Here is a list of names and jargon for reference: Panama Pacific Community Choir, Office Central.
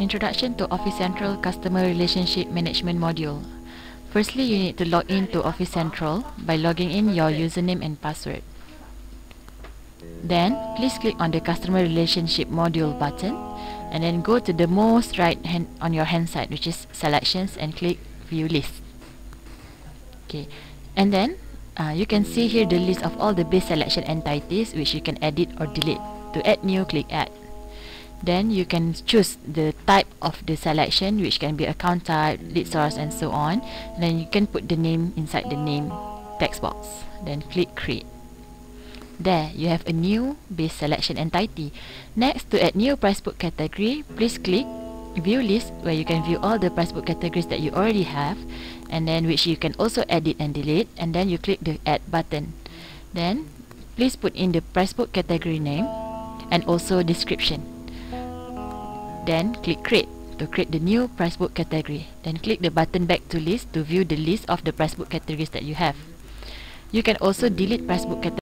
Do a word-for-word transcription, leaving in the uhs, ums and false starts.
Introduction to Office Central Customer Relationship Management Module. Firstly, you need to log in to Office Central by logging in your username and password. Then, please click on the Customer Relationship Module button and then go to the most right hand on your hand side, which is Selections, and click View List. Okay, and then uh, you can see here the list of all the base selection entities which you can edit or delete. To add new, click Add. Then you can choose the type of the selection, which can be account type, lead source, and so on. And then you can put the name inside the name text box. Then click Create. There, you have a new base selection entity. Next, to add new price book category, please click View List, where you can view all the price book categories that you already have, and then which you can also edit and delete, and then you click the Add button. Then, please put in the price book category name and also description. Then click Create to create the new price book category. Then click the button Back to List to view the list of the price book categories that you have. You can also delete price book categories.